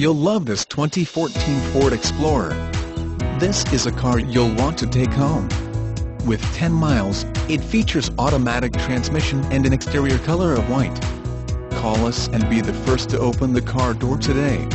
You'll love this 2014 Ford Explorer. This is a car you'll want to take home. With 10 miles, it features automatic transmission and an exterior color of white. Call us and be the first to open the car door today.